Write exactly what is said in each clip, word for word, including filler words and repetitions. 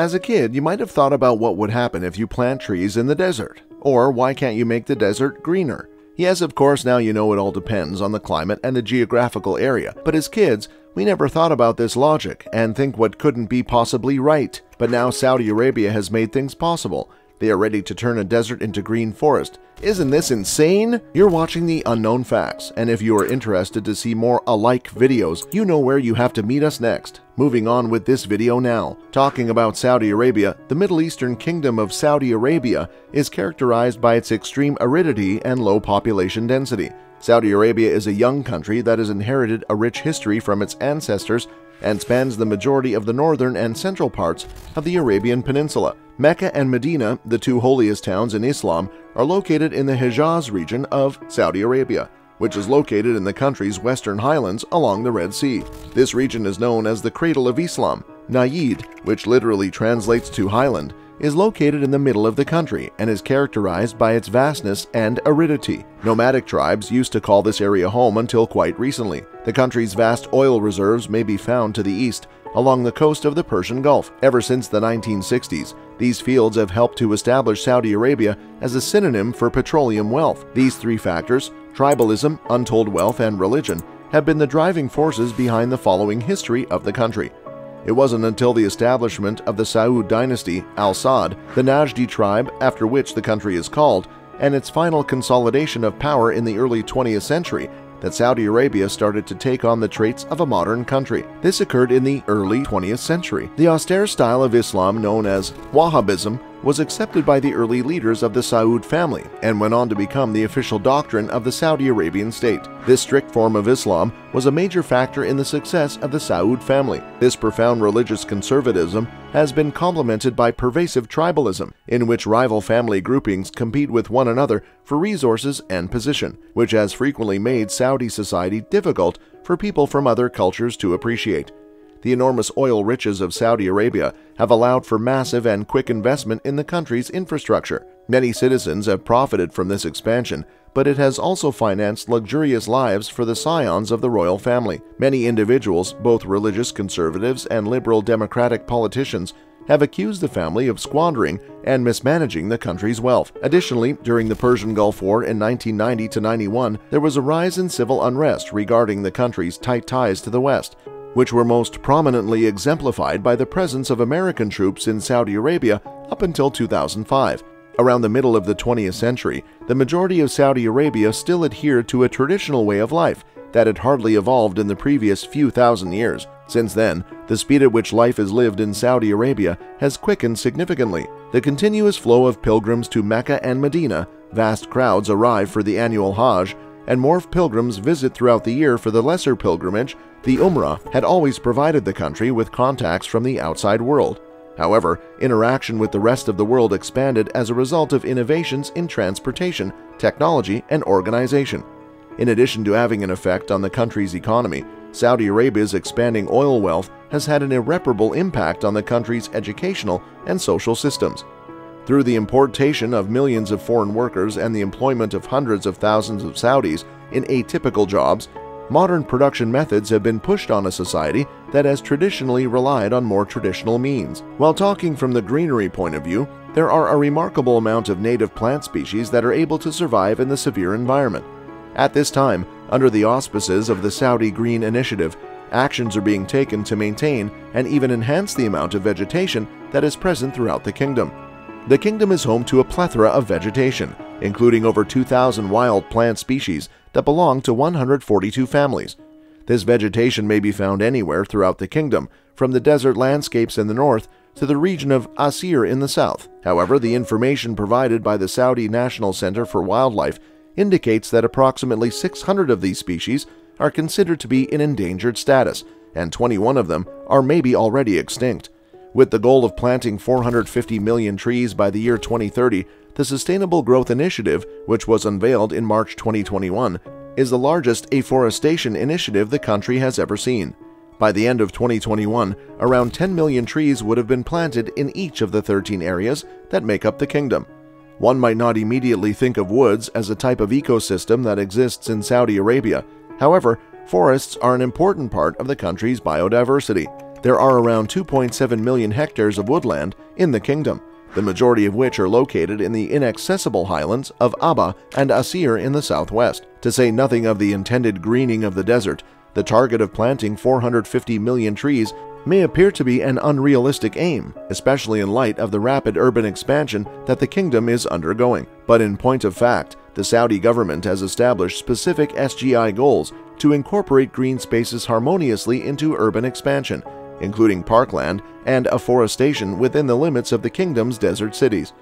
As a kid, you might have thought about what would happen if you plant trees in the desert, or why can't you make the desert greener? Yes, of course, now you know it all depends on the climate and the geographical area, but as kids, we never thought about this logic and think what couldn't be possibly right. But now Saudi Arabia has made things possible. They are ready to turn a desert into green forest. Isn't this insane? You're watching The Unknown Facts, and if you are interested to see more alike videos, you know where you have to meet us next. Moving on with this video now. Talking about Saudi Arabia, the Middle Eastern Kingdom of Saudi Arabia is characterized by its extreme aridity and low population density. Saudi Arabia is a young country that has inherited a rich history from its ancestors and spans the majority of the northern and central parts of the Arabian Peninsula. Mecca and Medina, the two holiest towns in Islam, are located in the Hejaz region of Saudi Arabia, which is located in the country's western highlands along the Red Sea. This region is known as the Cradle of Islam. Najd, which literally translates to highland, is located in the middle of the country and is characterized by its vastness and aridity. Nomadic tribes used to call this area home until quite recently. The country's vast oil reserves may be found to the east, along the coast of the Persian Gulf. Ever since the nineteen sixties, these fields have helped to establish Saudi Arabia as a synonym for petroleum wealth. These three factors, tribalism, untold wealth, and religion, have been the driving forces behind the following history of the country. It wasn't until the establishment of the Saud dynasty, Al Saud, the Najd tribe, after which the country is called, and its final consolidation of power in the early twentieth century, that Saudi Arabia started to take on the traits of a modern country. This occurred in the early twentieth century. The austere style of Islam known as Wahhabism was accepted by the early leaders of the Saud family and went on to become the official doctrine of the Saudi Arabian state. This strict form of Islam was a major factor in the success of the Saud family. This profound religious conservatism has been complemented by pervasive tribalism, in which rival family groupings compete with one another for resources and position, which has frequently made Saudi society difficult for people from other cultures to appreciate. The enormous oil riches of Saudi Arabia have allowed for massive and quick investment in the country's infrastructure. Many citizens have profited from this expansion, but it has also financed luxurious lives for the scions of the royal family. Many individuals, both religious conservatives and liberal democratic politicians, have accused the family of squandering and mismanaging the country's wealth. Additionally, during the Persian Gulf War in nineteen ninety to ninety-one, there was a rise in civil unrest regarding the country's tight ties to the West, which were most prominently exemplified by the presence of American troops in Saudi Arabia up until two thousand five. Around the middle of the twentieth century, the majority of Saudi Arabia still adhered to a traditional way of life that had hardly evolved in the previous few thousand years. Since then, the speed at which life is lived in Saudi Arabia has quickened significantly. The continuous flow of pilgrims to Mecca and Medina, vast crowds arrive for the annual Hajj, and more pilgrims visit throughout the year for the lesser pilgrimage, the Umrah, had always provided the country with contacts from the outside world. However, interaction with the rest of the world expanded as a result of innovations in transportation, technology, and organization. In addition to having an effect on the country's economy, Saudi Arabia's expanding oil wealth has had an irreparable impact on the country's educational and social systems. Through the importation of millions of foreign workers and the employment of hundreds of thousands of Saudis in atypical jobs, modern production methods have been pushed on a society that has traditionally relied on more traditional means. While talking from the greenery point of view, there are a remarkable amount of native plant species that are able to survive in the severe environment. At this time, under the auspices of the Saudi Green Initiative, actions are being taken to maintain and even enhance the amount of vegetation that is present throughout the kingdom. The kingdom is home to a plethora of vegetation, including over two thousand wild plant species that belong to one hundred forty-two families. This vegetation may be found anywhere throughout the kingdom, from the desert landscapes in the north to the region of Asir in the south. However, the information provided by the Saudi National Center for Wildlife indicates that approximately six hundred of these species are considered to be in endangered status, and twenty-one of them are maybe already extinct. With the goal of planting four hundred fifty million trees by the year twenty thirty, the Sustainable Growth Initiative, which was unveiled in March twenty twenty-one, is the largest afforestation initiative the country has ever seen. By the end of twenty twenty-one, around ten million trees would have been planted in each of the thirteen areas that make up the kingdom. One might not immediately think of woods as a type of ecosystem that exists in Saudi Arabia. However, forests are an important part of the country's biodiversity. there are around two point seven million hectares of woodland in the kingdom, the majority of which are located in the inaccessible highlands of Abha and Asir in the southwest. To say nothing of the intended greening of the desert, the target of planting four hundred fifty million trees may appear to be an unrealistic aim, especially in light of the rapid urban expansion that the kingdom is undergoing. But in point of fact, the Saudi government has established specific S G I goals to incorporate green spaces harmoniously into urban expansion, including parkland and afforestation within the limits of the kingdom's desert cities.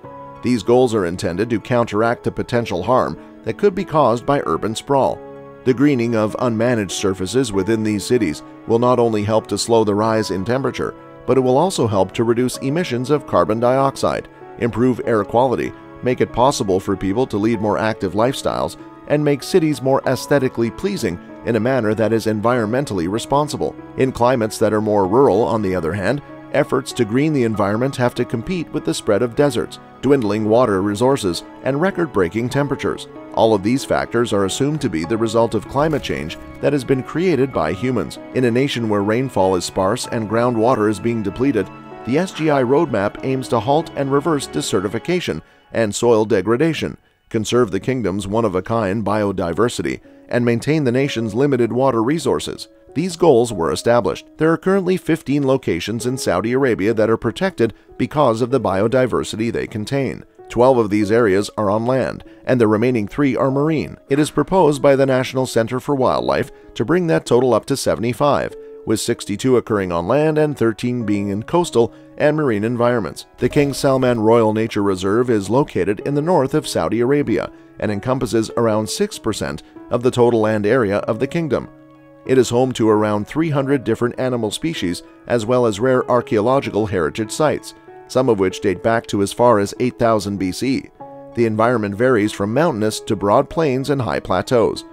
These goals are intended to counteract the potential harm that could be caused by urban sprawl. The greening of unmanaged surfaces within these cities will not only help to slow the rise in temperature, but it will also help to reduce emissions of carbon dioxide, improve air quality, make it possible for people to lead more active lifestyles, and make cities more aesthetically pleasing in a manner that is environmentally responsible. In climates that are more rural, on the other hand, efforts to green the environment have to compete with the spread of deserts, dwindling water resources, and record-breaking temperatures. All of these factors are assumed to be the result of climate change that has been created by humans. In a nation where rainfall is sparse and groundwater is being depleted, the S G I roadmap aims to halt and reverse desertification and soil degradation, conserve the kingdom's one-of-a-kind biodiversity, and maintain the nation's limited water resources. These goals were established. There are currently fifteen locations in Saudi Arabia that are protected because of the biodiversity they contain. twelve of these areas are on land, and the remaining three are marine. It is proposed by the National Center for Wildlife to bring that total up to seventy-five, with sixty-two occurring on land and thirteen being in coastal and marine environments. The King Salman Royal Nature Reserve is located in the north of Saudi Arabia and encompasses around six percent of the total land area of the kingdom. It is home to around three hundred different animal species as well as rare archaeological heritage sites, some of which date back to as far as eight thousand B C. The environment varies from mountainous to broad plains and high plateaus.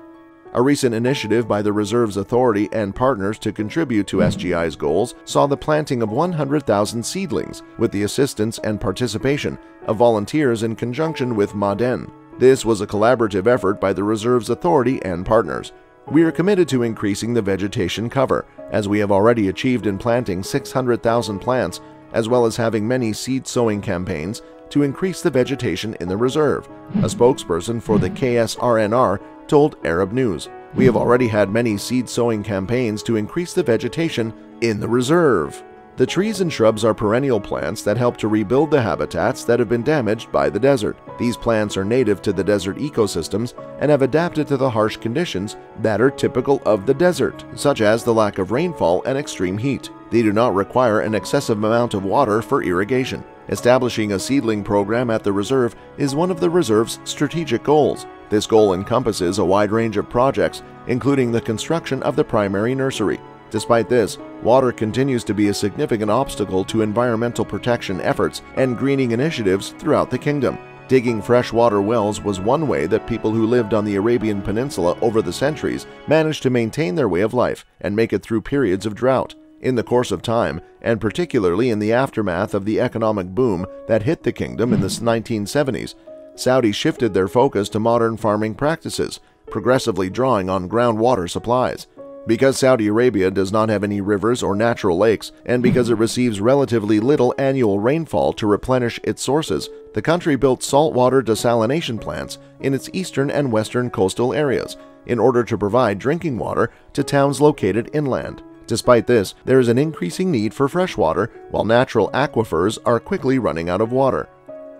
A recent initiative by the reserve's authority and partners to contribute to S G I's goals saw the planting of one hundred thousand seedlings with the assistance and participation of volunteers in conjunction with Maden. This was a collaborative effort by the reserve's authority and partners. We are committed to increasing the vegetation cover, as we have already achieved in planting six hundred thousand plants, as well as having many seed sowing campaigns to increase the vegetation in the reserve, a spokesperson for the K S R N R told Arab News. We have already had many seed sowing campaigns to increase the vegetation in the reserve. The trees and shrubs are perennial plants that help to rebuild the habitats that have been damaged by the desert. These plants are native to the desert ecosystems and have adapted to the harsh conditions that are typical of the desert, such as the lack of rainfall and extreme heat. They do not require an excessive amount of water for irrigation. Establishing a seedling program at the reserve is one of the reserve's strategic goals. This goal encompasses a wide range of projects, including the construction of the primary nursery. Despite this, water continues to be a significant obstacle to environmental protection efforts and greening initiatives throughout the kingdom. Digging freshwater wells was one way that people who lived on the Arabian Peninsula over the centuries managed to maintain their way of life and make it through periods of drought. In the course of time, and particularly in the aftermath of the economic boom that hit the kingdom in the nineteen seventies, Saudi shifted their focus to modern farming practices, progressively drawing on groundwater supplies. Because Saudi Arabia does not have any rivers or natural lakes, and because it receives relatively little annual rainfall to replenish its sources, the country built saltwater desalination plants in its eastern and western coastal areas in order to provide drinking water to towns located inland. Despite this, there is an increasing need for fresh water, while natural aquifers are quickly running out of water.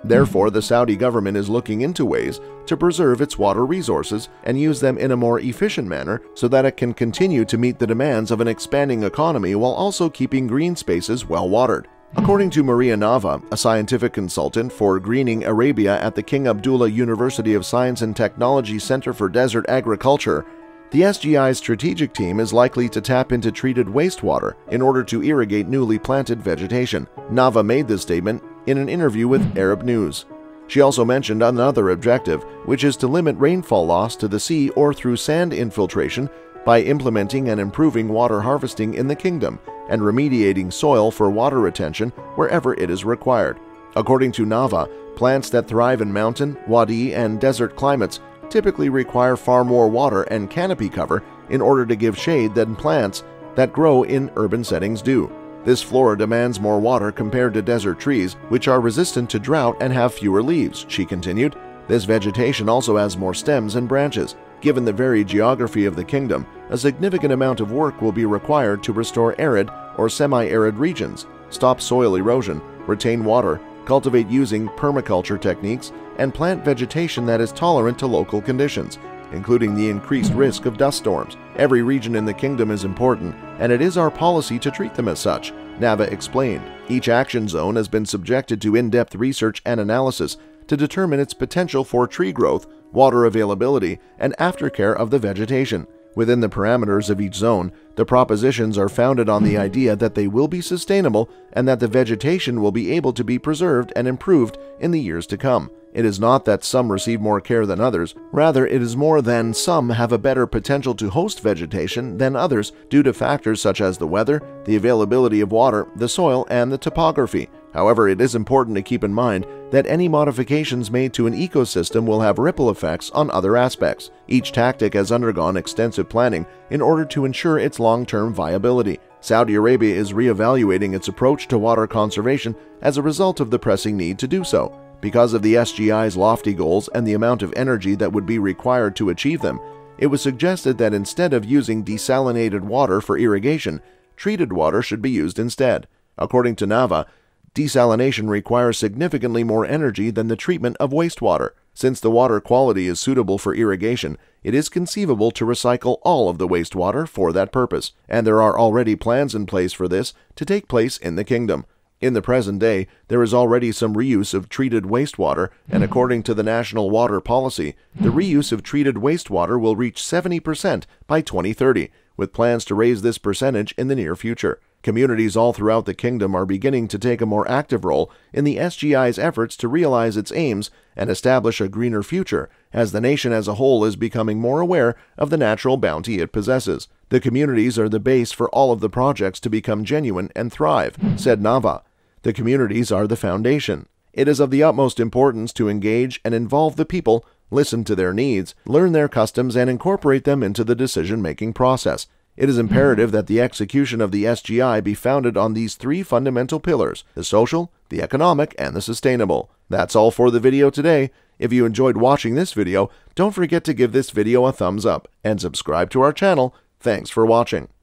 Therefore, the Saudi government is looking into ways to preserve its water resources and use them in a more efficient manner so that it can continue to meet the demands of an expanding economy while also keeping green spaces well watered. According to Maria Nava, a scientific consultant for Greening Arabia at the King Abdullah University of Science and Technology Center for Desert Agriculture, the S G I's strategic team is likely to tap into treated wastewater in order to irrigate newly planted vegetation. Nava made this statement in an interview with Arab News. She also mentioned another objective, which is to limit rainfall loss to the sea or through sand infiltration by implementing and improving water harvesting in the kingdom and remediating soil for water retention wherever it is required. According to Nava, plants that thrive in mountain, wadi, and desert climates typically require far more water and canopy cover in order to give shade than plants that grow in urban settings do. This flora demands more water compared to desert trees, which are resistant to drought and have fewer leaves, she continued. This vegetation also has more stems and branches. Given the varied geography of the kingdom, a significant amount of work will be required to restore arid or semi-arid regions, stop soil erosion, retain water, cultivate using permaculture techniques, and plant vegetation that is tolerant to local conditions, including the increased risk of dust storms. Every region in the kingdom is important, and it is our policy to treat them as such, Nava explained. Each action zone has been subjected to in-depth research and analysis to determine its potential for tree growth, water availability, and aftercare of the vegetation. Within the parameters of each zone, the propositions are founded on the idea that they will be sustainable and that the vegetation will be able to be preserved and improved in the years to come. It is not that some receive more care than others, rather it is more than some have a better potential to host vegetation than others due to factors such as the weather, the availability of water, the soil, and the topography. However, it is important to keep in mind that any modifications made to an ecosystem will have ripple effects on other aspects. Each tactic has undergone extensive planning in order to ensure its long-term viability. Saudi Arabia is reevaluating its approach to water conservation as a result of the pressing need to do so. Because of the S G I's lofty goals and the amount of energy that would be required to achieve them, it was suggested that instead of using desalinated water for irrigation, treated water should be used instead. According to Nava, desalination requires significantly more energy than the treatment of wastewater. Since the water quality is suitable for irrigation, it is conceivable to recycle all of the wastewater for that purpose, and there are already plans in place for this to take place in the kingdom. In the present day, there is already some reuse of treated wastewater, and according to the National Water Policy, the reuse of treated wastewater will reach seventy percent by twenty thirty, with plans to raise this percentage in the near future. Communities all throughout the kingdom are beginning to take a more active role in the S G I's efforts to realize its aims and establish a greener future, as the nation as a whole is becoming more aware of the natural bounty it possesses. The communities are the base for all of the projects to become genuine and thrive, said Nava. The communities are the foundation. It is of the utmost importance to engage and involve the people, listen to their needs, learn their customs, and incorporate them into the decision-making process. It is imperative that the execution of the S G I be founded on these three fundamental pillars, the social, the economic, and the sustainable. That's all for the video today. If you enjoyed watching this video, don't forget to give this video a thumbs up and subscribe to our channel. Thanks for watching.